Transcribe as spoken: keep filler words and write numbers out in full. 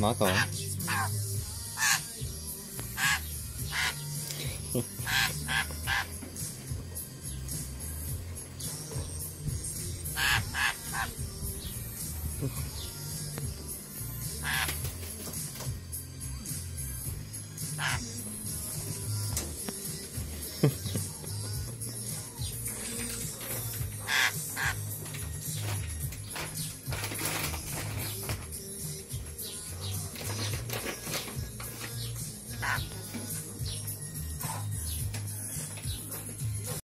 Knock on.